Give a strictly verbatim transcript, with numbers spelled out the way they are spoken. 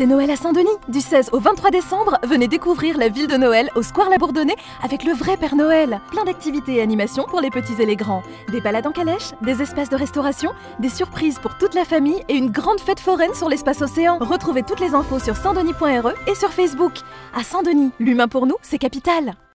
C'est Noël à Saint-Denis. Du seize au vingt-trois décembre, venez découvrir la ville de Noël au Square Labourdonnais avec le vrai Père Noël. Plein d'activités et animations pour les petits et les grands. Des balades en calèche, des espaces de restauration, des surprises pour toute la famille et une grande fête foraine sur l'espace océan. Retrouvez toutes les infos sur saint denis point r e et sur Facebook. À Saint-Denis, l'humain pour nous, c'est capital.